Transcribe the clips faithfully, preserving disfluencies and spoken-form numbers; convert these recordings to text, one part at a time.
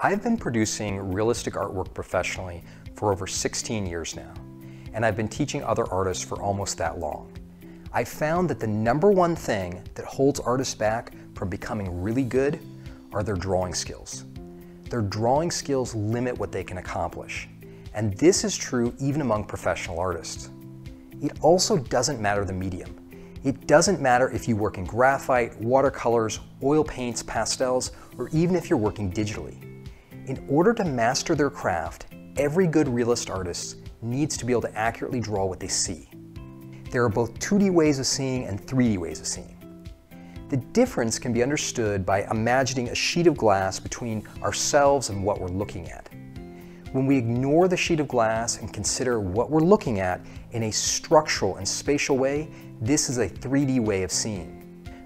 I've been producing realistic artwork professionally for over sixteen years now, and I've been teaching other artists for almost that long. I found that the number one thing that holds artists back from becoming really good are their drawing skills. Their drawing skills limit what they can accomplish, and this is true even among professional artists. It also doesn't matter the medium. It doesn't matter if you work in graphite, watercolors, oil paints, pastels, or even if you're working digitally. In order to master their craft, every good realist artist needs to be able to accurately draw what they see. There are both two D ways of seeing and three D ways of seeing. The difference can be understood by imagining a sheet of glass between ourselves and what we're looking at. When we ignore the sheet of glass and consider what we're looking at in a structural and spatial way, this is a three D way of seeing.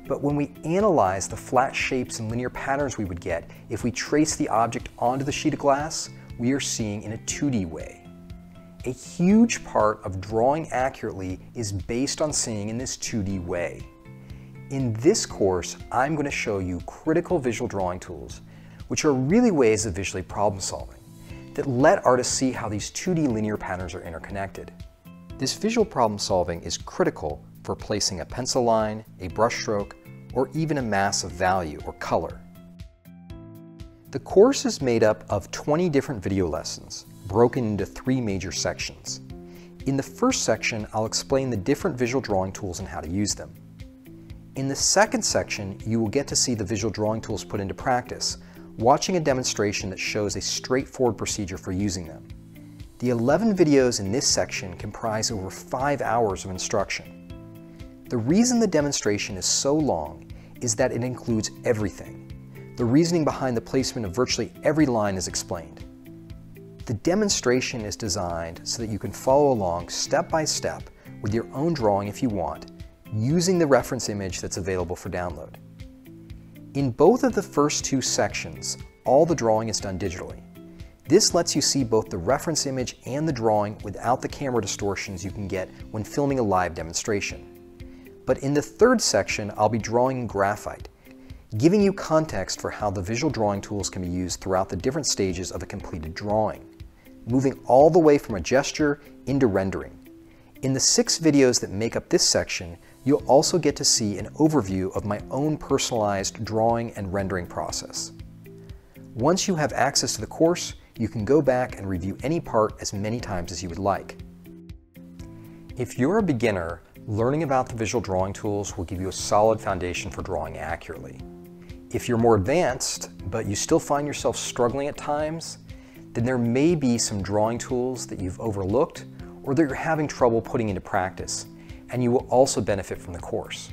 But when we analyze the flat shapes and linear patterns we would get if we trace the object onto the sheet of glass, we are seeing in a two D way. A huge part of drawing accurately is based on seeing in this two D way. In this course, I'm going to show you critical visual drawing tools, which are really ways of visually problem solving that let artists see how these two D linear patterns are interconnected. This visual problem solving is critical for placing a pencil line, a brushstroke, or even a mass of value or color. The course is made up of twenty different video lessons, broken into three major sections. In the first section, I'll explain the different visual drawing tools and how to use them. In the second section, you will get to see the visual drawing tools put into practice, watching a demonstration that shows a straightforward procedure for using them. The eleven videos in this section comprise over five hours of instruction. The reason the demonstration is so long is that it includes everything. The reasoning behind the placement of virtually every line is explained. The demonstration is designed so that you can follow along step by step with your own drawing if you want, using the reference image that's available for download. In both of the first two sections, all the drawing is done digitally. This lets you see both the reference image and the drawing without the camera distortions you can get when filming a live demonstration. But in the third section, I'll be drawing in graphite, giving you context for how the visual drawing tools can be used throughout the different stages of a completed drawing, moving all the way from a gesture into rendering. In the six videos that make up this section, you'll also get to see an overview of my own personalized drawing and rendering process. Once you have access to the course, you can go back and review any part as many times as you would like. If you're a beginner, learning about the visual drawing tools will give you a solid foundation for drawing accurately. If you're more advanced, but you still find yourself struggling at times, then there may be some drawing tools that you've overlooked or that you're having trouble putting into practice, and you will also benefit from the course.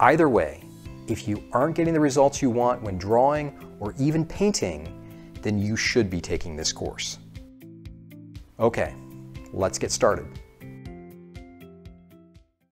Either way, if you aren't getting the results you want when drawing or even painting, then you should be taking this course. Okay, let's get started.